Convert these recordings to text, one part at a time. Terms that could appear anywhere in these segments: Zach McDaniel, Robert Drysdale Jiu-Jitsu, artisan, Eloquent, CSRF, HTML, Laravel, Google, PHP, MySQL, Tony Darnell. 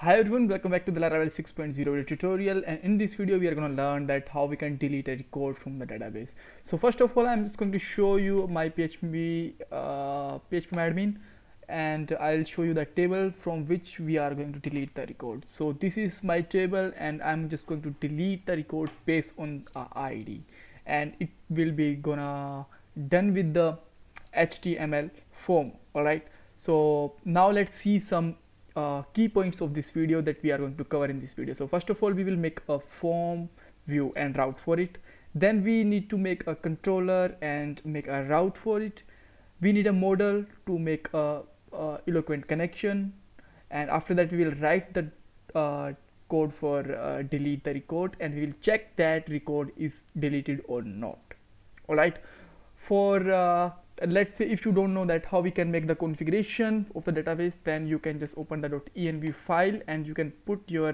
Hi everyone, welcome back to the Laravel 6.0 video tutorial, and in this video we are going to learn that how we can delete a record from the database. So first of all, I'm just going to show you my PHP admin, and I'll show you the table from which we are going to delete the record. So this is my table, and I'm just going to delete the record based on ID, and it will be gonna done with the HTML form. Alright, so now let's see some key points of this video that we are going to cover in this video. So first of all, we will make a form view and route for it. Then we need to make a controller and make a route for it. We need a model to make a Eloquent connection, and after that we will write the code for delete the record, and we will check that record is deleted or not. Alright, for let's say if you don't know that how we can make the configuration of the database, then you can just open the .env file and you can put your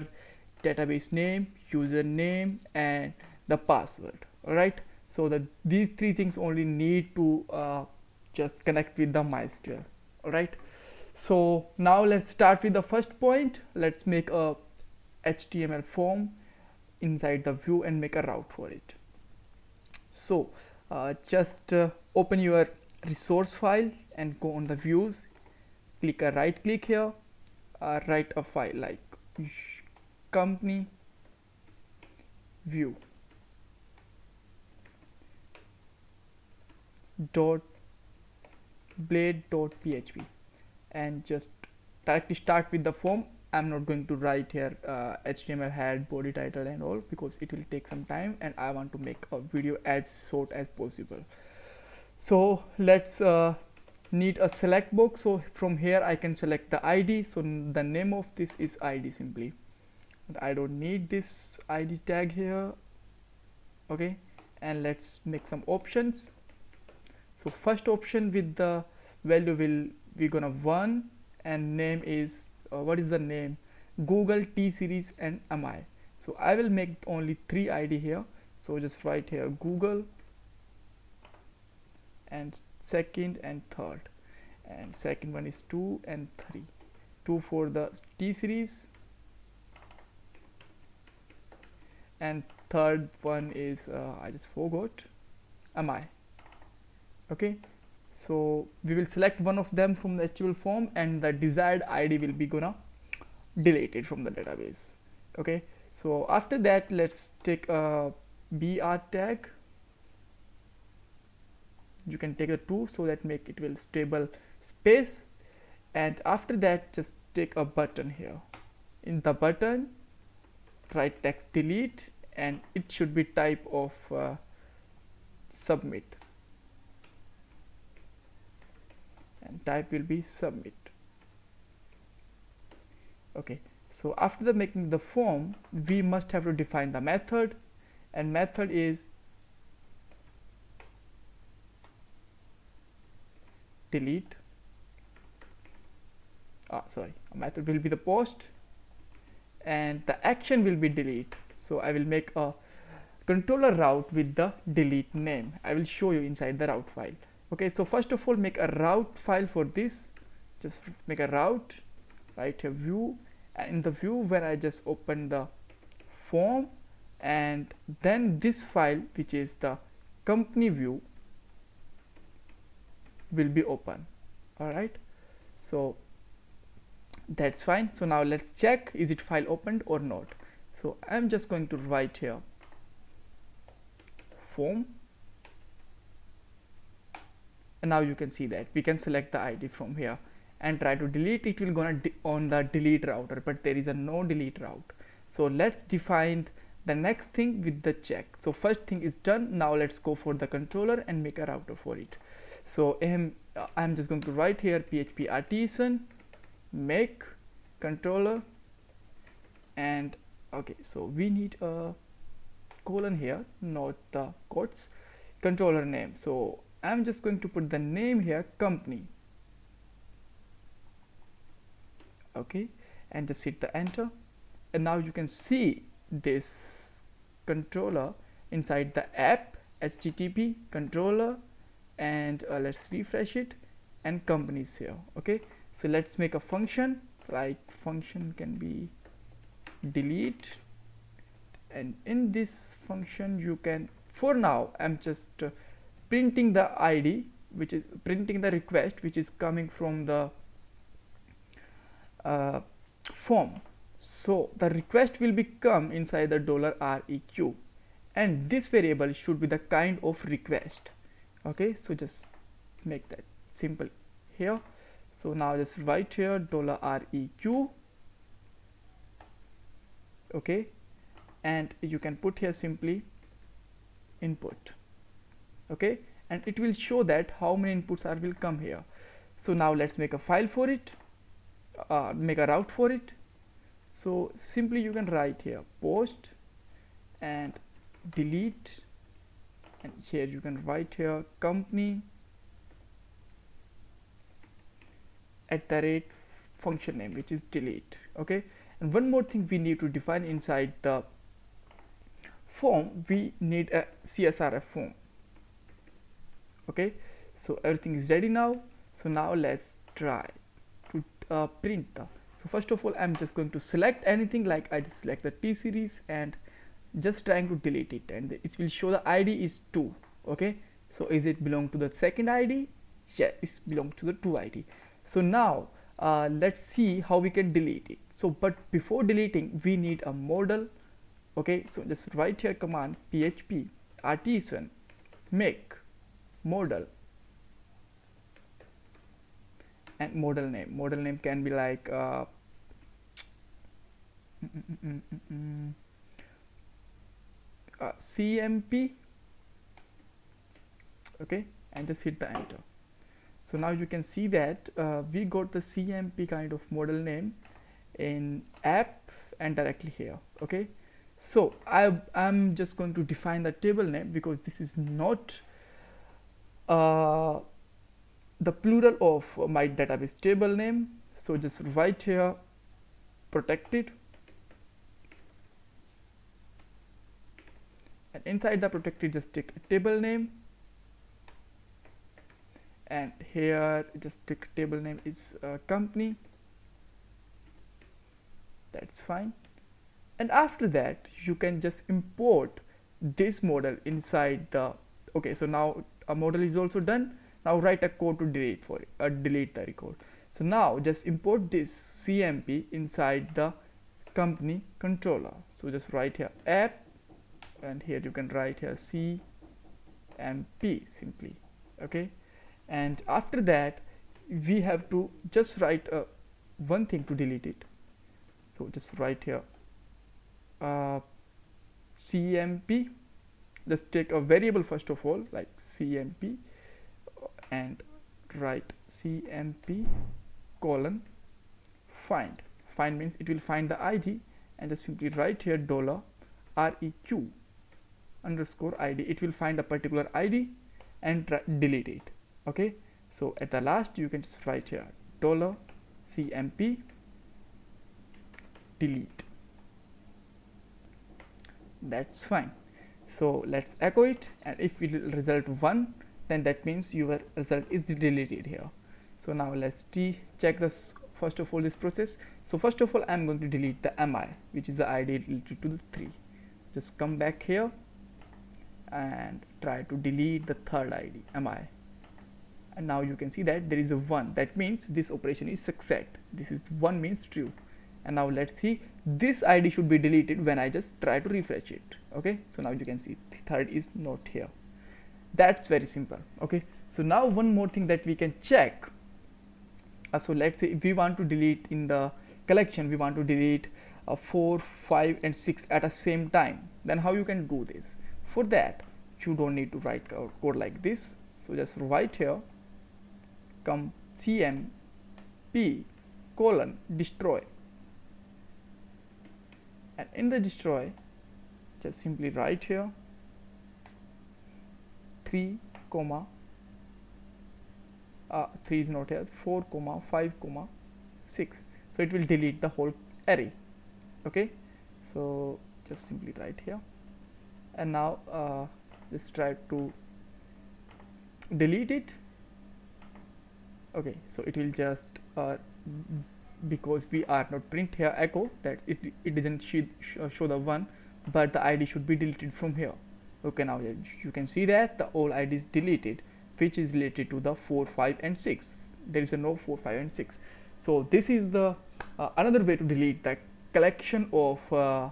database name, username, and the password. Alright, so that these three things only need to just connect with the MySQL. Alright, so now let's start with the first point. Let's make a HTML form inside the view and make a route for it. So just open your resource file and go on the views, click a right click here, write a file like company view .blade.php, and just directly start with the form. I'm not going to write here HTML head, body, title and all, because it will take some time and I want to make a video as short as possible. So let's need a select box. So from here I can select the ID. So the name of this is ID simply, and I don't need this ID tag here. Okay, and let's make some options. So first option with the value will be gonna 1, and name is what is the name, Google T series and MI. So I will make only 3 ID here. So just write here Google, and second and third, and second one is 2 and 3, 2 for the T series and third one is I just forgot, MI. Okay, so we will select one of them from the HTML form, and the desired ID will be gonna deleted from the database. Okay, so after that let's take a BR tag. You can take a 2, so that make it will stable space, and after that just take a button here. In the button write text delete, and it should be type of submit, and type will be submit. Okay, so after the making the form, we must have to define the method, and method is delete. Method will be the post, and the action will be delete. So I will make a controller route with the delete name. I will show you inside the route file. Okay, so first of all make a route file for this. Just make a route, write a view, and in the view when I just open the form, and then this file which is the company view will be open. Alright, so that's fine. So now let's check is it file opened or not. So I'm just going to write here form, and now you can see that we can select the ID from here and try to delete. It will gonna on the delete router, but there is a no delete route. So let's define the next thing with the check. So first thing is done. Now let's go for the controller and make a router for it. So I'm just going to write here PHP artisan make controller, and okay, so we need a colon here, not the quotes, controller name. So I'm just going to put the name here company. Okay, and just hit the enter, and now you can see this controller inside the app HTTP controller, and let's refresh it, and companies here. Okay, so let's make a function like function can be delete, and in this function you can, for now I'm just printing the ID, which is printing the request which is coming from the form. So the request will be come inside the $req, and this variable should be the kind of request. Okay, so just make that simple here. So now just write here $req, okay, and you can put here simply input, okay, and it will show that how many inputs are will come here. So now let's make a file for it, make a route for it. So simply you can write here post and delete, and here you can write here company @ function name, which is delete, okay. And one more thing we need to define inside the form, we need a CSRF form, okay. So everything is ready now. So now let's try to print the. So first of all I'm just going to select anything, like I just select the T series and just trying to delete it, and it will show the ID is 2, okay. So is it belong to the second ID? Yeah, it belongs to the 2 ID. So now let's see how we can delete it. So but before deleting we need a model, okay. So just write here command PHP artisan make model, and model name can be like CMP, okay, and just hit the enter. So now you can see that we got the CMP kind of model name in app and directly here, okay. So I'm just going to define the table name, because this is not the plural of my database table name. So just write here protected, and inside the protected just take a table name, and here just take table name is company, that's fine. And after that you can just import this model inside the, okay. So now a model is also done. Now write a code to delete for it, delete the record. So now just import this CMP inside the company controller. So just write here app, and here you can write here CMP simply, okay. And after that we have to just write one thing to delete it. So just write here CMP, just take a variable first of all, like CMP, and write CMP colon find. Find means it will find the ID, and just simply write here $req underscore ID. It will find a particular ID and delete it, okay. So at the last you can just write here $CMP delete, that's fine. So let's echo it, and if we result 1, then that means your result is deleted here. So now let's check this first of all this process. So first of all I'm going to delete the MI, which is the ID related to the 3. Just come back here and try to delete the 3rd ID MI, and now you can see that there is a 1. That means this operation is success. This is 1 means true. And now let's see, this ID should be deleted when I just try to refresh it, okay. So now you can see 3rd is not here. That's very simple, okay. So now one more thing that we can check, so let's say if we want to delete in the collection, we want to delete 4, 5 and 6 at the same time, then how you can do this? For that you don't need to write code like this. So just write here CMP colon destroy, and in the destroy just simply write here 3 is not here, 4, 5, 6. So it will delete the whole array, okay. So just simply write here, and now just try to delete it, okay. So it will just because we are not print here echo, that it doesn't show the one, but the ID should be deleted from here. Okay, now you can see that the old ID is deleted, which is related to the 4, 5 and 6. There is a no 4, 5 and 6. So this is the another way to delete the collection of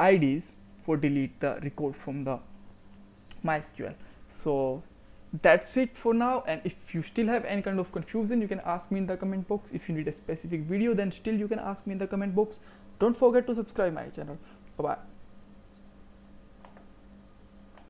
IDs for delete the record from the MySQL. So that's it for now, and if you still have any kind of confusion, you can ask me in the comment box. If you need a specific video, then still you can ask me in the comment box. Don't forget to subscribe my channel. Bye bye.